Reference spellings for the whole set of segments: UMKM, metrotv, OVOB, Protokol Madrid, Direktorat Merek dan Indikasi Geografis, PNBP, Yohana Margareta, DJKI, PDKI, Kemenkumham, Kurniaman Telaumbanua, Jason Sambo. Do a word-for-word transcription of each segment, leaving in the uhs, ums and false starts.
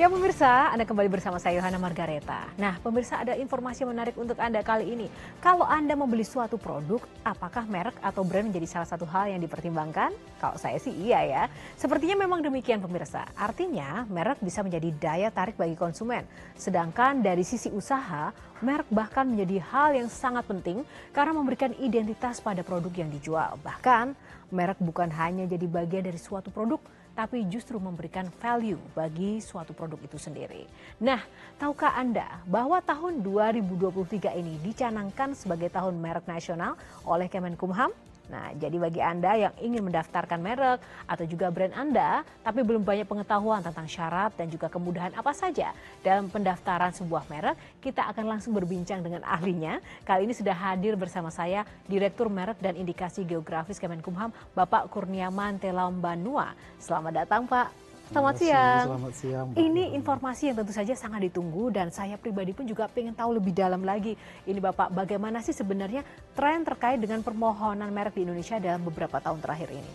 Ya pemirsa, Anda kembali bersama saya Yohana Margareta. Nah pemirsa, ada informasi menarik untuk Anda kali ini. Kalau Anda membeli suatu produk, apakah merek atau brand menjadi salah satu hal yang dipertimbangkan? Kalau saya sih iya ya. Sepertinya memang demikian pemirsa. Artinya merek bisa menjadi daya tarik bagi konsumen. Sedangkan dari sisi usaha, merek bahkan menjadi hal yang sangat penting karena memberikan identitas pada produk yang dijual. Bahkan merek bukan hanya jadi bagian dari suatu produk, tapi justru memberikan value bagi suatu produk itu sendiri. Nah, tahukah Anda bahwa tahun dua ribu dua puluh tiga ini dicanangkan sebagai tahun merek nasional oleh Kemenkumham? Nah, jadi bagi Anda yang ingin mendaftarkan merek atau juga brand Anda, tapi belum banyak pengetahuan tentang syarat dan juga kemudahan apa saja dalam pendaftaran sebuah merek, kita akan langsung berbincang dengan ahlinya. Kali ini sudah hadir bersama saya, Direktur Merek dan Indikasi Geografis Kemenkumham, Bapak Kurniaman Telaumbanua. Selamat datang, Pak. Selamat siang. Selamat siang. Ini informasi yang tentu saja sangat ditunggu dan saya pribadi pun juga pengen tahu lebih dalam lagi. Ini Bapak, bagaimana sih sebenarnya tren terkait dengan permohonan merek di Indonesia dalam beberapa tahun terakhir ini?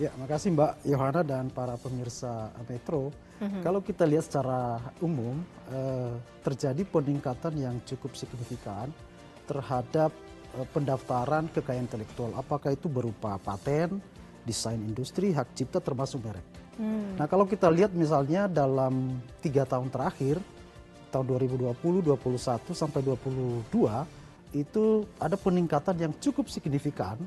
Ya, makasih Mbak Yohana dan para pemirsa Metro. Mm-hmm. Kalau kita lihat secara umum, eh, terjadi peningkatan yang cukup signifikan terhadap eh, pendaftaran kekayaan intelektual. Apakah itu berupa paten, desain industri, hak cipta termasuk merek. Hmm. Nah kalau kita lihat misalnya dalam tiga tahun terakhir, tahun dua ribu dua puluh, dua ribu dua puluh satu sampai dua ribu dua puluh dua, itu ada peningkatan yang cukup signifikan,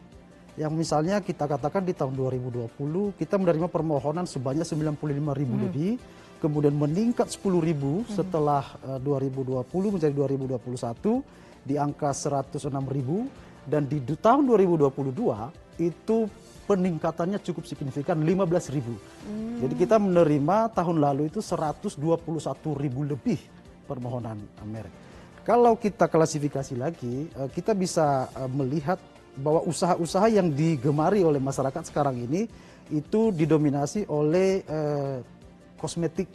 yang misalnya kita katakan di tahun dua ribu dua puluh kita menerima permohonan sebanyak sembilan puluh lima ribu hmm. lebih, kemudian meningkat sepuluh ribu hmm. setelah uh, dua ribu dua puluh menjadi dua ribu dua puluh satu di angka seratus enam ribu, dan di tahun dua ribu dua puluh dua itu peningkatannya cukup signifikan lima belas ribu. Hmm. Jadi kita menerima tahun lalu itu seratus dua puluh satu ribu lebih permohonan merek. Kalau kita klasifikasi lagi, kita bisa melihat bahwa usaha-usaha yang digemari oleh masyarakat sekarang ini itu didominasi oleh eh, kosmetik,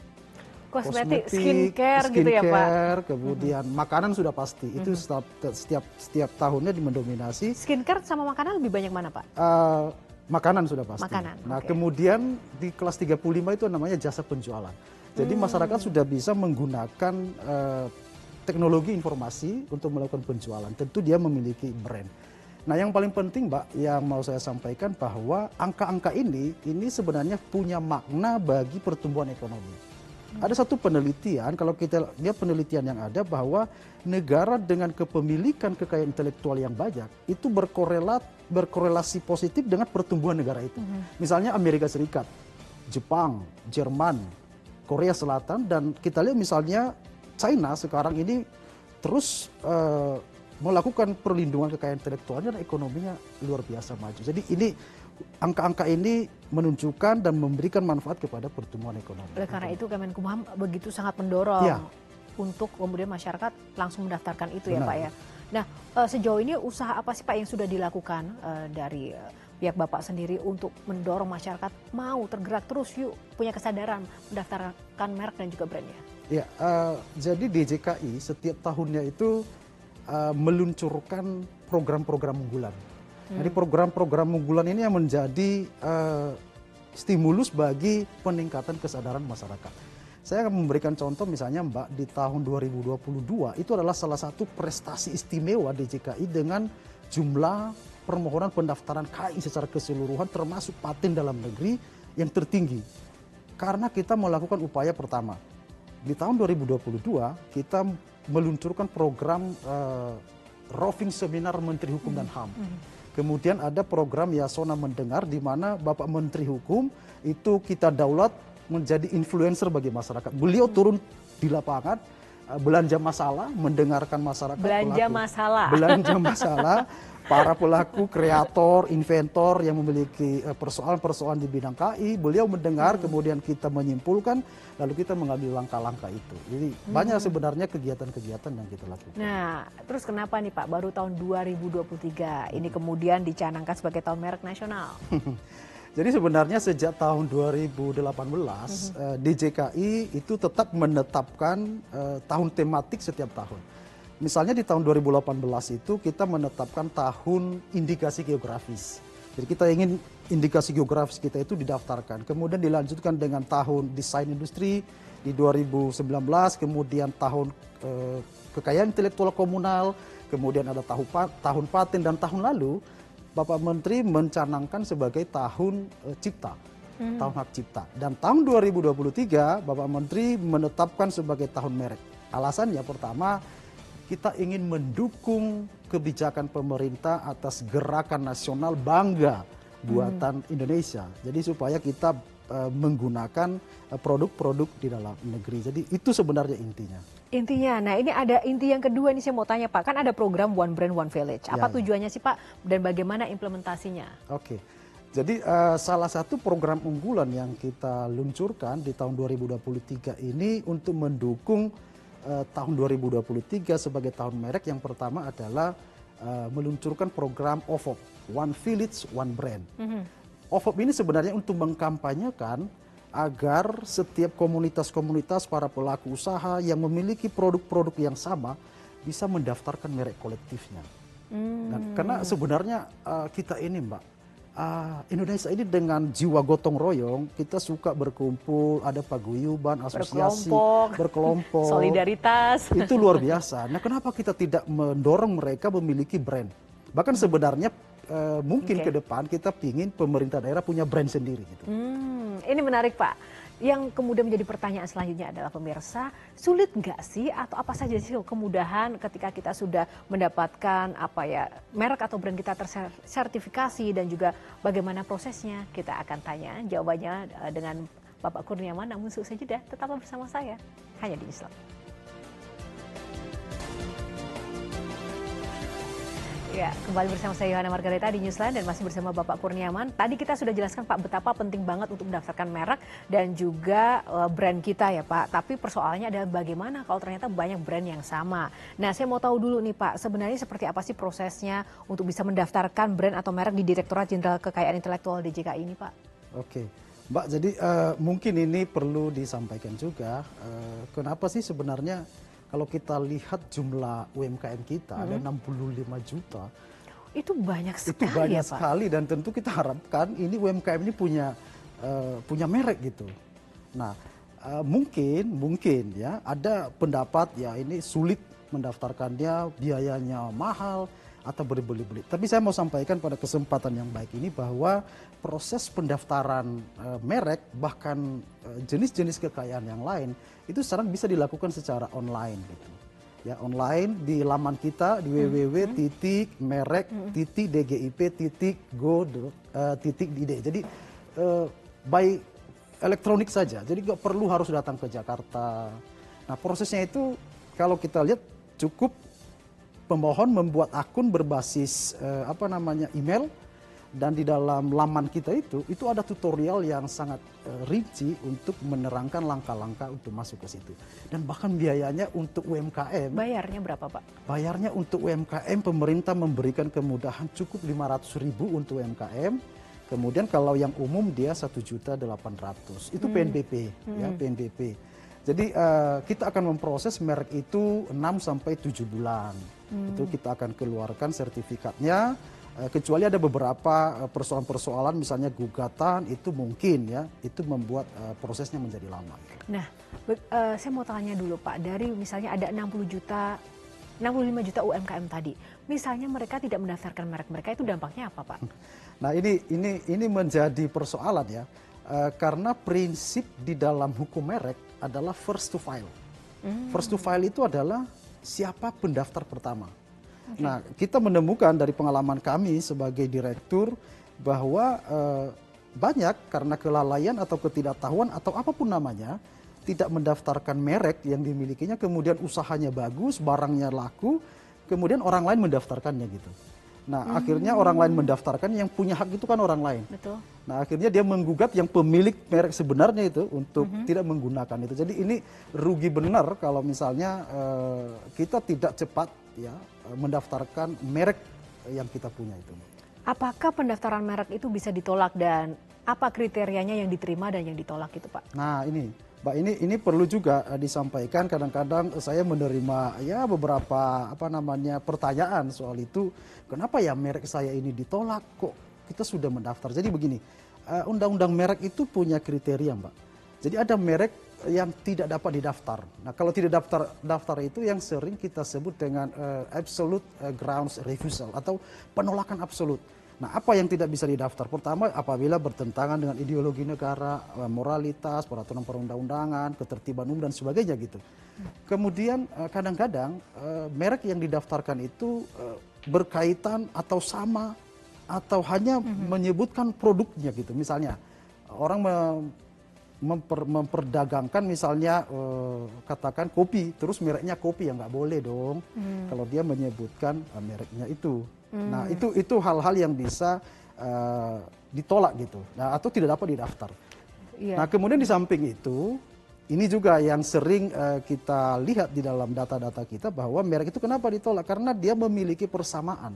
kosmetik, skincare, skincare gitu ya Pak. Kemudian mm-hmm. makanan sudah pasti. Itu mm-hmm. setiap setiap tahunnya dimendominasi. Skincare sama makanan lebih banyak mana Pak? Uh, Makanan sudah pasti. Makanan, nah okay. Kemudian di kelas tiga puluh lima itu namanya jasa penjualan. Jadi hmm. masyarakat sudah bisa menggunakan uh, teknologi informasi untuk melakukan penjualan. Tentu dia memiliki brand. Nah yang paling penting Mbak yang mau saya sampaikan bahwa angka-angka ini, ini sebenarnya punya makna bagi pertumbuhan ekonomi. Ada satu penelitian, kalau kita lihat penelitian yang ada bahwa negara dengan kepemilikan kekayaan intelektual yang banyak itu berkorelat, berkorelasi positif dengan pertumbuhan negara itu. Mm-hmm. Misalnya Amerika Serikat, Jepang, Jerman, Korea Selatan, dan kita lihat misalnya China sekarang ini terus uh, melakukan perlindungan kekayaan intelektualnya dan ekonominya luar biasa maju. Jadi ini angka-angka ini menunjukkan dan memberikan manfaat kepada pertumbuhan ekonomi. Oleh karena itu Kemenkumham begitu sangat mendorong ya. Untuk kemudian masyarakat langsung mendaftarkan itu. Benar. Ya Pak ya. Nah sejauh ini usaha apa sih Pak yang sudah dilakukan dari pihak Bapak sendiri untuk mendorong masyarakat mau tergerak terus yuk punya kesadaran mendaftarkan merek dan juga brandnya? Ya uh, jadi D J K I setiap tahunnya itu uh, meluncurkan program-program unggulan. Hmm. Jadi program-program unggulan ini yang menjadi uh, stimulus bagi peningkatan kesadaran masyarakat. Saya akan memberikan contoh misalnya Mbak, di tahun dua ribu dua puluh dua itu adalah salah satu prestasi istimewa D J K I dengan jumlah permohonan pendaftaran K I secara keseluruhan termasuk paten dalam negeri yang tertinggi. Karena kita melakukan upaya pertama. Di tahun dua ribu dua puluh dua kita meluncurkan program uh, roving seminar Menteri Hukum hmm. dan H A M. Hmm. Kemudian ada program Yasona Mendengar di mana Bapak Menteri Hukum itu kita daulat menjadi influencer bagi masyarakat. Beliau turun di lapangan, belanja masalah, mendengarkan masyarakat. Belanja pelaku. masalah. Belanja masalah para pelaku, kreator, inventor yang memiliki persoalan-persoalan di bidang K I. Beliau mendengar, hmm. kemudian kita menyimpulkan, lalu kita mengambil langkah-langkah itu. Jadi hmm. banyak sebenarnya kegiatan-kegiatan yang kita lakukan. Nah, terus kenapa nih Pak baru tahun dua ribu dua puluh tiga ini kemudian dicanangkan sebagai tahun merek nasional? Jadi sebenarnya sejak tahun dua ribu delapan belas mm-hmm. D J K I itu tetap menetapkan uh, tahun tematik setiap tahun. Misalnya di tahun dua ribu delapan belas itu kita menetapkan tahun indikasi geografis. Jadi kita ingin indikasi geografis kita itu didaftarkan. Kemudian dilanjutkan dengan tahun desain industri di dua ribu sembilan belas, kemudian tahun eh, kekayaan intelektual komunal, kemudian ada tahu, tahun paten, dan tahun lalu Bapak Menteri mencanangkan sebagai tahun eh, cipta, hmm. tahun hak cipta. Dan tahun dua ribu dua puluh tiga Bapak Menteri menetapkan sebagai tahun merek. Alasannya pertama, kita ingin mendukung kebijakan pemerintah atas gerakan nasional bangga buatan hmm. Indonesia. Jadi supaya kita uh, menggunakan produk-produk di dalam negeri. Jadi itu sebenarnya intinya. Intinya. Nah, ini ada inti yang kedua nih saya mau tanya, Pak. Kan ada program One Brand One Village. Apa ya, tujuannya ya. sih, Pak? Dan bagaimana implementasinya? Oke. Jadi uh, salah satu program unggulan yang kita luncurkan di tahun dua ribu dua puluh tiga ini untuk mendukung uh, tahun dua ribu dua puluh tiga sebagai tahun merek, yang pertama adalah uh, meluncurkan program O V O B. One Village, One Brand. Mm-hmm. O V O B ini sebenarnya untuk mengkampanyekan agar setiap komunitas-komunitas para pelaku usaha yang memiliki produk-produk yang sama bisa mendaftarkan merek kolektifnya. Mm. Nah, karena sebenarnya uh, kita ini, Mbak, uh, Indonesia ini dengan jiwa gotong royong, kita suka berkumpul, ada paguyuban, asosiasi, berkelompok, berkelompok. Solidaritas. Itu luar biasa. Nah, kenapa kita tidak mendorong mereka memiliki brand? Bahkan sebenarnya Uh, mungkin okay. ke depan kita pingin pemerintah daerah punya brand sendiri gitu. Hmm, ini menarik, Pak. Yang kemudian menjadi pertanyaan selanjutnya adalah pemirsa, sulit nggak sih atau apa saja sih kemudahan ketika kita sudah mendapatkan apa ya merek atau brand kita tersertifikasi, dan juga bagaimana prosesnya? Kita akan tanya jawabannya dengan Bapak Kurniaman, namun usai jeda tetaplah bersama saya hanya di Islam. Ya, kembali bersama saya Yohana Margareta di Newsline dan masih bersama Bapak Kurniaman. Tadi kita sudah jelaskan, Pak, betapa penting banget untuk mendaftarkan merek dan juga brand kita ya, Pak. Tapi persoalannya adalah bagaimana kalau ternyata banyak brand yang sama. Nah, saya mau tahu dulu nih, Pak, sebenarnya seperti apa sih prosesnya untuk bisa mendaftarkan brand atau merek di Direktorat Jenderal Kekayaan Intelektual D J K I ini, Pak? Oke, Mbak. Jadi uh, mungkin ini perlu disampaikan juga. Uh, kenapa sih sebenarnya? Kalau kita lihat jumlah U M K M kita hmm. ada enam puluh lima juta. Itu banyak sekali. Itu banyak ya, Pak? Sekali, dan tentu kita harapkan ini U M K M ini punya uh, punya merek gitu. Nah, uh, mungkin mungkin ya ada pendapat ya ini sulit mendaftarkannya, biayanya mahal atau berbeli-beli. Tapi saya mau sampaikan pada kesempatan yang baik ini bahwa proses pendaftaran uh, merek, bahkan jenis-jenis uh, kekayaan yang lain, itu sekarang bisa dilakukan secara online gitu. Ya, online di laman kita di w w w titik merek titik d g i p titik go titik i d. Jadi uh, by elektronik saja. Jadi nggak perlu harus datang ke Jakarta. Nah, prosesnya itu kalau kita lihat cukup pemohon membuat akun berbasis eh, apa namanya email, dan di dalam laman kita itu itu ada tutorial yang sangat eh, rinci untuk menerangkan langkah-langkah untuk masuk ke situ. Dan bahkan biayanya untuk U M K M. Bayarnya berapa, Pak? Bayarnya untuk U M K M pemerintah memberikan kemudahan cukup lima ratus ribu untuk U M K M. Kemudian kalau yang umum dia satu juta delapan ratus ribu. Itu hmm. P N B P hmm. ya, P N B P. Jadi uh, kita akan memproses merek itu enam sampai tujuh bulan. Hmm. Itu kita akan keluarkan sertifikatnya, uh, kecuali ada beberapa persoalan-persoalan misalnya gugatan, itu mungkin ya, itu membuat uh, prosesnya menjadi lama. Nah, uh, saya mau tanya dulu, Pak, dari misalnya ada enam puluh juta enam puluh lima juta U M K M tadi. Misalnya mereka tidak mendaftarkan merek mereka, itu dampaknya apa, Pak? Nah, ini ini ini menjadi persoalan ya. Uh, karena prinsip di dalam hukum merek adalah first to file. Mm. First to file itu adalah siapa pendaftar pertama. Okay. Nah, kita menemukan dari pengalaman kami sebagai direktur bahwa uh, banyak karena kelalaian atau ketidaktahuan atau apapun namanya tidak mendaftarkan merek yang dimilikinya, kemudian usahanya bagus, barangnya laku, kemudian orang lain mendaftarkannya gitu. Nah, hmm. akhirnya orang lain mendaftarkan, yang punya hak itu kan orang lain. Betul. Nah, akhirnya dia menggugat yang pemilik merek sebenarnya itu untuk hmm. tidak menggunakan itu. Jadi ini rugi benar kalau misalnya uh, kita tidak cepat ya mendaftarkan merek yang kita punya itu. Apakah pendaftaran merek itu bisa ditolak, dan apa kriterianya yang diterima dan yang ditolak itu, Pak? Nah, ini Mbak, ini ini perlu juga disampaikan. Kadang-kadang saya menerima ya beberapa apa namanya pertanyaan soal itu. Kenapa ya merek saya ini ditolak kok? kita sudah mendaftar. Jadi begini, undang-undang merek itu punya kriteria, Mbak. Jadi ada merek yang tidak dapat didaftar. Nah, kalau tidak daftar daftar itu yang sering kita sebut dengan uh, absolute uh, grounds refusal atau penolakan absolut. Nah, apa yang tidak bisa didaftar? Pertama, apabila bertentangan dengan ideologi negara, moralitas, peraturan perundang-undangan, ketertiban umum, dan sebagainya gitu. Kemudian kadang-kadang merek yang didaftarkan itu berkaitan atau sama atau hanya mm-hmm. menyebutkan produknya gitu. Misalnya orang memper, memperdagangkan misalnya katakan kopi, terus mereknya kopi, ya nggak boleh dong mm. kalau dia menyebutkan mereknya itu. Nah, itu itu hal-hal yang bisa uh, ditolak gitu, nah, atau tidak dapat didaftar. Iya. Nah, kemudian di samping itu, ini juga yang sering uh, kita lihat di dalam data-data kita bahwa merek itu kenapa ditolak? Karena dia memiliki persamaan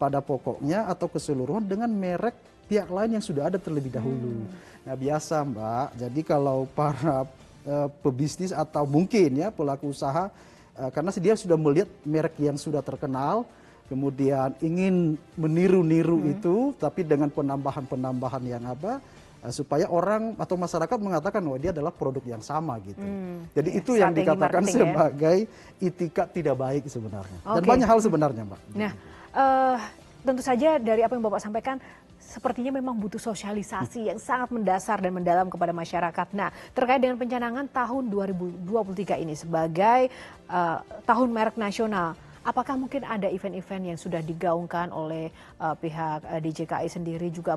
pada pokoknya atau keseluruhan dengan merek pihak lain yang sudah ada terlebih dahulu. Hmm. Nah, biasa Mbak, jadi kalau para uh, pebisnis atau mungkin ya pelaku usaha, uh, karena dia sudah melihat merek yang sudah terkenal, kemudian ingin meniru-niru hmm. itu, tapi dengan penambahan-penambahan yang apa, supaya orang atau masyarakat mengatakan, oh dia adalah produk yang sama gitu. Hmm. Jadi ya, itu yang dikatakan sebagai ya. Itikad tidak baik sebenarnya. Okay. Dan banyak hal sebenarnya, Mbak. Nah, uh, tentu saja dari apa yang Bapak sampaikan, sepertinya memang butuh sosialisasi yang sangat mendasar dan mendalam kepada masyarakat. Nah, terkait dengan pencanangan tahun dua ribu dua puluh tiga ini sebagai uh, tahun merek nasional, apakah mungkin ada event-event yang sudah digaungkan oleh uh, pihak uh, D J K I sendiri juga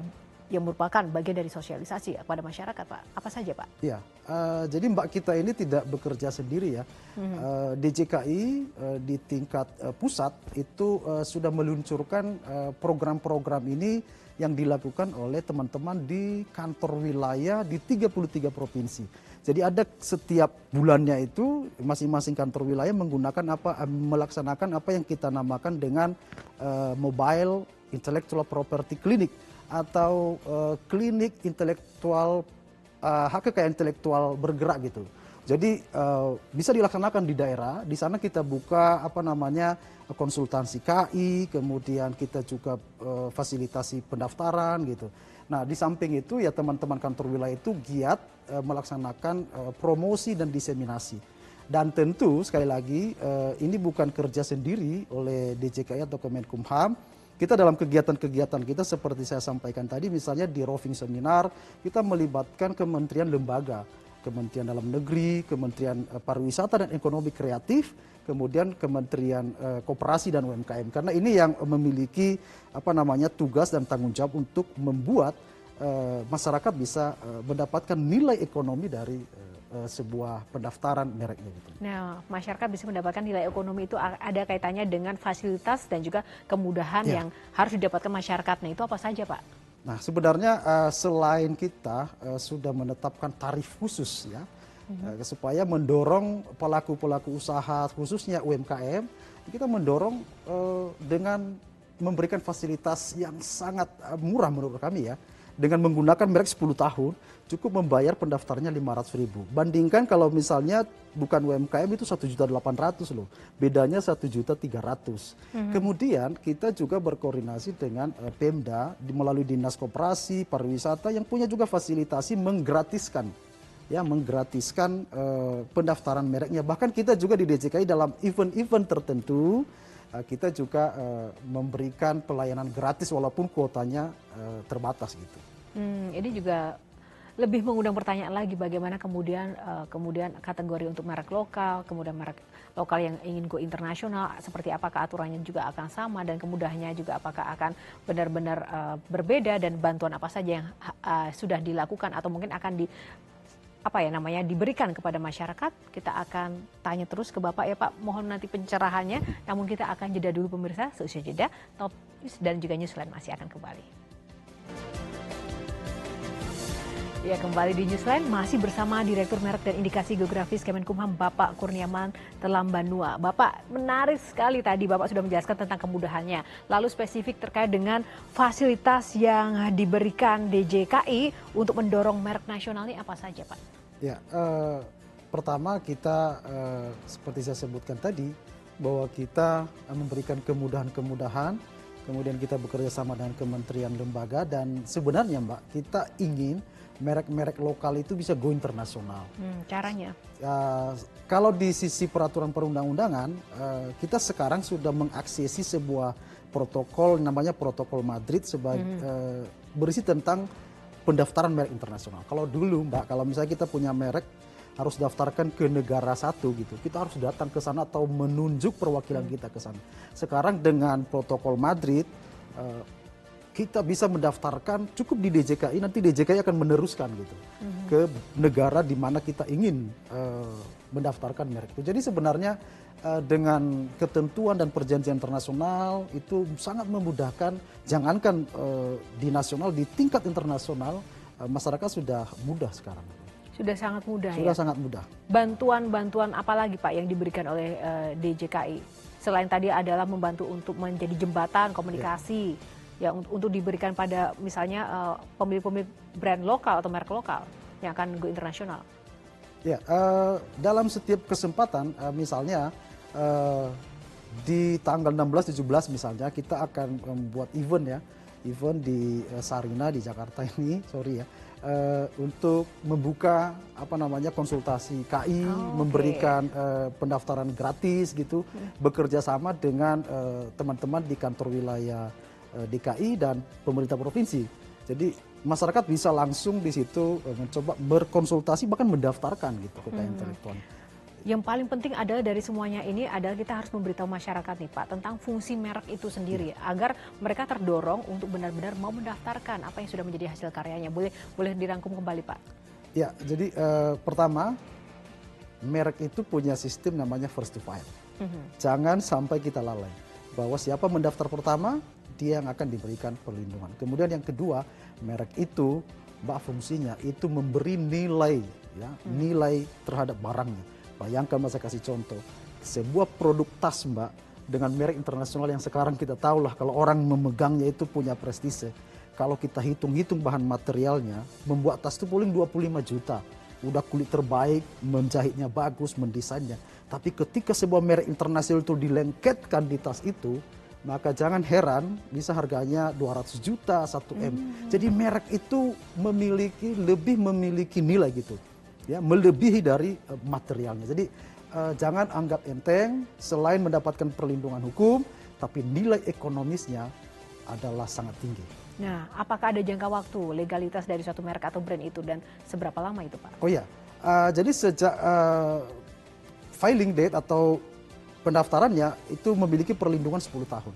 yang merupakan bagian dari sosialisasi kepada masyarakat, Pak? Apa saja, Pak? Iya, uh, jadi Mbak kita ini tidak bekerja sendiri ya. Mm-hmm. uh, D J K I uh, di tingkat uh, pusat itu uh, sudah meluncurkan uh, program-program ini yang dilakukan oleh teman-teman di kantor wilayah di tiga puluh tiga provinsi. Jadi ada setiap bulannya itu masing-masing kantor wilayah menggunakan apa melaksanakan apa yang kita namakan dengan uh, mobile intellectual property clinic atau uh, klinik intelektual uh, hak kekayaan intelektual bergerak gitu. Jadi uh, bisa dilaksanakan di daerah, di sana kita buka apa namanya konsultansi K I, kemudian kita juga uh, fasilitasi pendaftaran gitu. Nah, di samping itu ya teman-teman kantor wilayah itu giat e, melaksanakan e, promosi dan diseminasi. Dan tentu sekali lagi e, ini bukan kerja sendiri oleh D J K I atau Kemenkumham. Kita dalam kegiatan-kegiatan kita seperti saya sampaikan tadi misalnya di roving seminar kita melibatkan kementerian lembaga. Kementerian Dalam Negeri, Kementerian Pariwisata dan Ekonomi Kreatif, kemudian Kementerian eh, Koperasi dan U M K M. Karena ini yang memiliki apa namanya tugas dan tanggung jawab untuk membuat eh, masyarakat bisa eh, mendapatkan nilai ekonomi dari eh, sebuah pendaftaran mereknya gitu. Nah, masyarakat bisa mendapatkan nilai ekonomi itu ada kaitannya dengan fasilitas dan juga kemudahan ya. Yang harus didapatkan masyarakat. Nah, itu apa saja, Pak? Nah, sebenarnya uh, selain kita uh, sudah menetapkan tarif khusus ya, mm-hmm. uh, supaya mendorong pelaku-pelaku usaha khususnya U M K M, kita mendorong uh, dengan memberikan fasilitas yang sangat uh, murah menurut kami ya, dengan menggunakan merek sepuluh tahun cukup membayar pendaftarnya lima ratus ribu. Bandingkan kalau misalnya bukan U M K M itu satu juta delapan ratus loh, bedanya satu juta tiga ratus. Mm-hmm. Kemudian kita juga berkoordinasi dengan uh, Pemda di, melalui Dinas Koperasi, Pariwisata yang punya juga fasilitasi menggratiskan ya menggratiskan uh, pendaftaran mereknya. Bahkan kita juga di D J K I dalam event-event tertentu uh, kita juga uh, memberikan pelayanan gratis walaupun kuotanya uh, terbatas gitu. Hmm, ini juga lebih mengundang pertanyaan lagi bagaimana kemudian uh, kemudian kategori untuk merek lokal, kemudian merek lokal yang ingin go internasional, seperti apakah aturannya juga akan sama dan kemudahannya juga apakah akan benar-benar uh, berbeda dan bantuan apa saja yang uh, sudah dilakukan atau mungkin akan di apa ya namanya diberikan kepada masyarakat. Kita akan tanya terus ke Bapak ya Pak, mohon nanti pencerahannya. Namun kita akan jeda dulu pemirsa, seusia jeda Top News dan juga Newsline masih akan kembali. Ya, kembali di Newsline masih bersama Direktur Merek dan Indikasi Geografis Kemenkumham Bapak Kurniaman Telaumbanua. Bapak, menarik sekali tadi Bapak sudah menjelaskan tentang kemudahannya. Lalu spesifik terkait dengan fasilitas yang diberikan D J K I untuk mendorong merek nasional ini apa saja, Pak? Ya, eh, pertama kita eh, seperti saya sebutkan tadi bahwa kita memberikan kemudahan-kemudahan kemudian kita bekerja sama dengan kementerian lembaga, dan sebenarnya Mbak, kita ingin merek-merek lokal itu bisa go internasional. Hmm, caranya? Uh, kalau di sisi peraturan perundang-undangan, uh, kita sekarang sudah mengaksesi sebuah protokol, namanya Protokol Madrid, sebagai, hmm. uh, berisi tentang pendaftaran merek internasional. Kalau dulu Mbak, kalau misalnya kita punya merek, harus daftarkan ke negara satu gitu. Kita harus datang ke sana atau menunjuk perwakilan hmm. kita ke sana. Sekarang dengan Protokol Madrid, uh, kita bisa mendaftarkan cukup di D J K I, nanti D J K I akan meneruskan gitu mm-hmm. ke negara di mana kita ingin uh, mendaftarkan merek itu. Jadi sebenarnya uh, dengan ketentuan dan perjanjian internasional itu sangat memudahkan, jangankan uh, di nasional, di tingkat internasional uh, masyarakat sudah mudah sekarang. Sudah sangat mudah. Sudah ya? sangat mudah. Bantuan-bantuan apa lagi Pak yang diberikan oleh uh, D J K I? Selain tadi adalah membantu untuk menjadi jembatan komunikasi. Yeah. Ya, untuk diberikan pada misalnya pemilik-pemilik uh, brand lokal atau merek lokal yang akan go internasional. Ya, uh, dalam setiap kesempatan uh, misalnya uh, di tanggal enam belas tujuh belas misalnya kita akan membuat event ya, event di uh, Sarina di Jakarta ini, sorry ya, uh, untuk membuka apa namanya konsultasi K I, oh, memberikan okay. uh, pendaftaran gratis gitu, hmm. bekerja sama dengan teman-teman uh, di kantor wilayah D K I dan pemerintah provinsi. Jadi masyarakat bisa langsung di situ mencoba berkonsultasi, bahkan mendaftarkan gitu kekayaan hmm. intelektual. Yang paling penting adalah dari semuanya ini adalah kita harus memberitahu masyarakat nih Pak tentang fungsi merek itu sendiri hmm. agar mereka terdorong untuk benar-benar mau mendaftarkan apa yang sudah menjadi hasil karyanya. Boleh boleh dirangkum kembali Pak? Ya, jadi eh, pertama merek itu punya sistem namanya first to file. Hmm. Jangan sampai kita lalai bahwa siapa mendaftar pertama dia yang akan diberikan perlindungan. Kemudian yang kedua, merek itu, Mbak, fungsinya itu memberi nilai, ya, hmm. nilai terhadap barangnya. Bayangkan, Mbak, saya kasih contoh, sebuah produk tas, Mbak, dengan merek internasional yang sekarang kita tahulah kalau orang memegangnya itu punya prestise. Kalau kita hitung-hitung bahan materialnya, membuat tas itu paling dua puluh lima juta. Udah kulit terbaik, menjahitnya bagus, mendesainnya. Tapi ketika sebuah merek internasional itu dilengketkan di tas itu, maka jangan heran bisa harganya dua ratus juta, satu M. Hmm. Jadi merek itu memiliki, lebih memiliki nilai gitu. Ya, melebihi dari uh, materialnya. Jadi uh, jangan anggap enteng, selain mendapatkan perlindungan hukum, tapi nilai ekonomisnya adalah sangat tinggi. Nah, apakah ada jangka waktu legalitas dari suatu merek atau brand itu, dan seberapa lama itu Pak? Oh ya, uh, jadi sejak uh, filing date atau pendaftarannya itu memiliki perlindungan sepuluh tahun.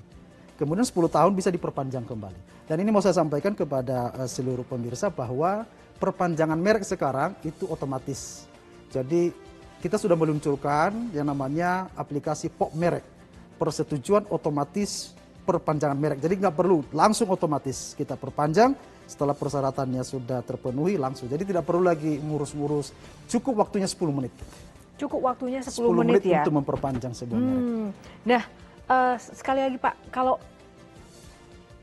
Kemudian sepuluh tahun bisa diperpanjang kembali. Dan ini mau saya sampaikan kepada uh, seluruh pemirsa bahwa perpanjangan merek sekarang itu otomatis. Jadi kita sudah meluncurkan yang namanya aplikasi P O P merek. Persetujuan otomatis perpanjangan merek. Jadi nggak perlu, langsung otomatis kita perpanjang setelah persyaratannya sudah terpenuhi langsung. Jadi tidak perlu lagi ngurus-ngurus, cukup waktunya sepuluh menit. Cukup waktunya sepuluh menit, menit ya? Untuk memperpanjang sebuah merek. Hmm. Nah, uh, sekali lagi Pak, kalau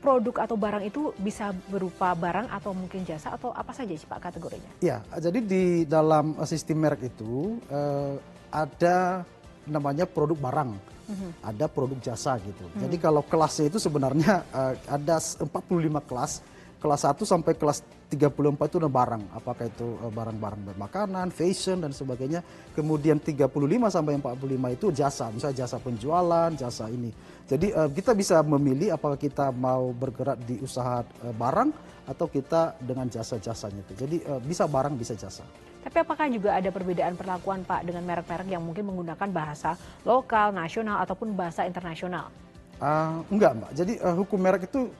produk atau barang itu bisa berupa barang atau mungkin jasa atau apa saja sih Pak kategorinya? Ya, jadi di dalam sistem merek itu uh, ada namanya produk barang, mm-hmm. ada produk jasa gitu. Mm-hmm. Jadi kalau kelasnya itu sebenarnya uh, ada empat puluh lima kelas. Kelas satu sampai kelas tiga puluh empat itu udah barang, apakah itu barang-barang makanan, fashion, dan sebagainya. Kemudian tiga puluh lima sampai empat puluh lima itu jasa, misalnya jasa penjualan, jasa ini. Jadi kita bisa memilih apakah kita mau bergerak di usaha barang atau kita dengan jasa-jasanya itu. Jadi bisa barang, bisa jasa. Tapi apakah juga ada perbedaan perlakuan Pak dengan merek-merek yang mungkin menggunakan bahasa lokal, nasional, ataupun bahasa internasional? Uh, enggak Mbak, jadi uh, hukum merek itu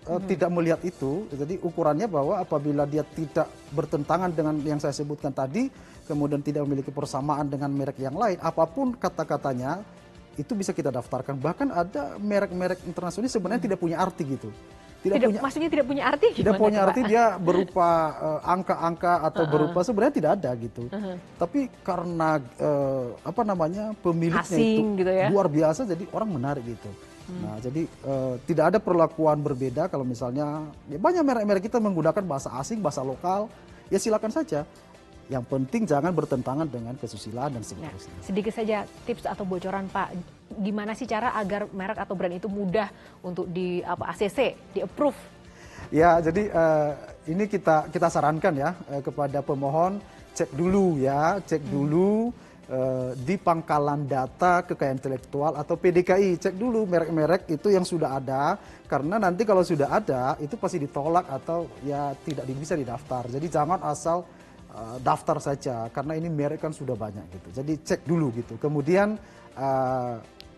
Hmm. tidak melihat itu, jadi ukurannya bahwa apabila dia tidak bertentangan dengan yang saya sebutkan tadi, kemudian tidak memiliki persamaan dengan merek yang lain, apapun kata-katanya itu bisa kita daftarkan. Bahkan ada merek-merek internasional sebenarnya hmm. tidak punya arti gitu. Tidak, tidak punya, maksudnya tidak punya arti? Tidak punya arti, dia berupa angka-angka uh, atau uh -uh. berupa sebenarnya tidak ada gitu. Uh -huh. Tapi karena uh, apa namanya pemiliknya asing, itu gitu ya? Luar biasa, jadi orang menarik gitu. Nah, jadi uh, tidak ada perlakuan berbeda kalau misalnya ya banyak merek-merek kita menggunakan bahasa asing, bahasa lokal, ya silakan saja. Yang penting jangan bertentangan dengan kesusilaan dan seterusnya. Nah, sedikit saja tips atau bocoran Pak, gimana sih cara agar merek atau brand itu mudah untuk di apa A C C, di approve? Ya, jadi uh, ini kita kita sarankan ya uh, kepada pemohon, cek dulu ya, cek hmm. dulu uh, di pangkalan data kekayaan intelektual atau P D K I, cek dulu merek-merek itu yang sudah ada, karena nanti kalau sudah ada itu pasti ditolak atau ya tidak bisa didaftar. Jadi jangan asal Uh, daftar saja, karena ini merek kan sudah banyak gitu. Jadi cek dulu gitu. Kemudian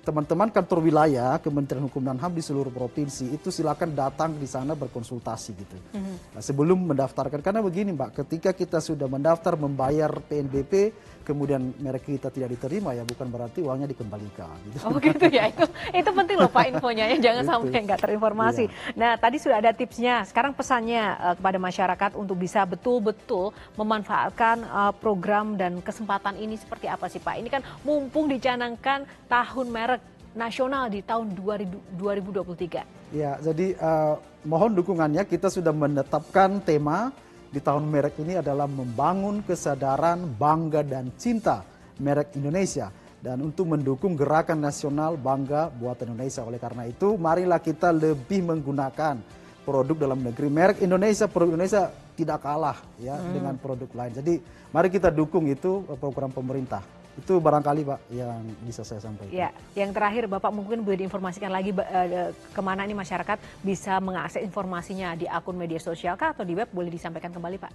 teman-teman uh, kantor wilayah Kementerian Hukum dan H A M di seluruh provinsi itu silakan datang di sana berkonsultasi gitu. Mm-hmm. Nah, sebelum mendaftarkan, karena begini Mbak, ketika kita sudah mendaftar membayar P N B P kemudian merek kita tidak diterima ya bukan berarti uangnya dikembalikan. Gitu. Oh gitu ya, itu itu penting loh Pak infonya ya, jangan gitu. Sampai nggak terinformasi. Iya. Nah tadi sudah ada tipsnya, sekarang pesannya uh, kepada masyarakat untuk bisa betul-betul memanfaatkan uh, program dan kesempatan ini seperti apa sih Pak? Ini kan mumpung dicanangkan tahun merek nasional di tahun dua ribu dua puluh tiga. Ya, jadi uh, mohon dukungannya, kita sudah menetapkan tema di tahun merek ini adalah membangun kesadaran, bangga, dan cinta merek Indonesia. Dan untuk mendukung gerakan nasional bangga buatan Indonesia. Oleh karena itu, marilah kita lebih menggunakan produk dalam negeri. Merek Indonesia, produk Indonesia tidak kalah ya hmm. dengan produk lain. Jadi mari kita dukung itu program pemerintah. Itu barangkali Pak yang bisa saya sampaikan. Ya, yang terakhir Bapak mungkin boleh diinformasikan lagi eh, kemana ini masyarakat bisa mengakses informasinya, di akun media sosial kah atau di web, boleh disampaikan kembali Pak?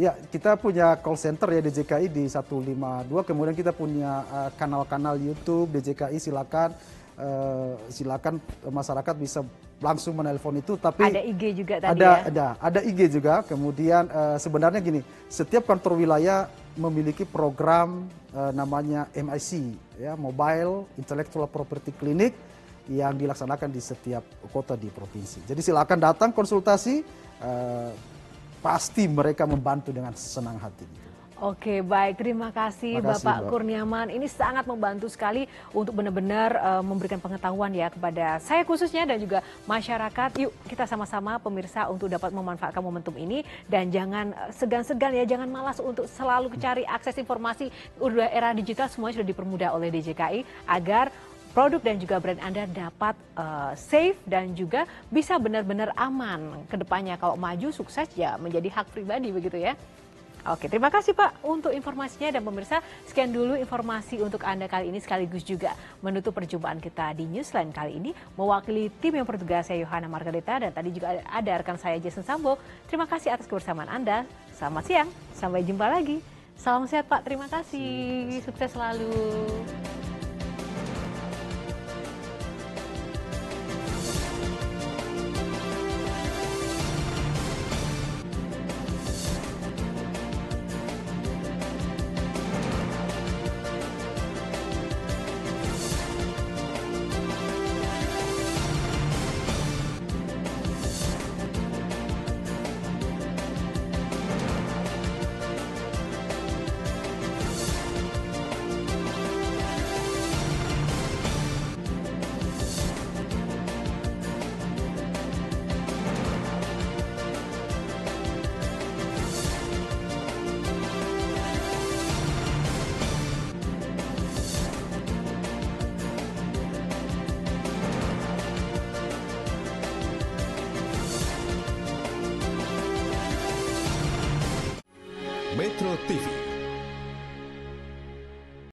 Ya, kita punya call center ya D J K I di satu lima dua, kemudian kita punya kanal-kanal eh, YouTube D J K I, silakan eh, silakan masyarakat bisa langsung menelpon itu, tapi ada I G juga tadi ada, ya? Ada, ada I G juga, kemudian eh, sebenarnya gini, setiap kantor wilayah memiliki program uh, namanya M I C, ya, Mobile Intellectual Property Clinic, yang dilaksanakan di setiap kota di provinsi. Jadi silakan datang konsultasi, uh, pasti mereka membantu dengan senang hati. Oke baik, terima kasih, terima kasih Bapak Mbak Kurniaman, ini sangat membantu sekali untuk benar-benar uh, memberikan pengetahuan ya kepada saya khususnya dan juga masyarakat. Yuk kita sama-sama pemirsa untuk dapat memanfaatkan momentum ini dan jangan segan-segan ya, jangan malas untuk selalu cari akses informasi. Udah era digital semuanya sudah dipermudah oleh D J K I agar produk dan juga brand Anda dapat uh, safe dan juga bisa benar-benar aman ke depannya kalau maju sukses ya menjadi hak pribadi begitu ya. Oke, terima kasih Pak untuk informasinya dan pemirsa sekian dulu informasi untuk Anda kali ini sekaligus juga menutup perjumpaan kita di Newsline kali ini. Mewakili tim yang bertugas saya Yohana Margareta dan tadi juga ada rekan saya Jason Sambo. Terima kasih atas kebersamaan Anda. Selamat siang, sampai jumpa lagi. Salam sehat Pak, terima kasih. Sukses selalu. Metro T V.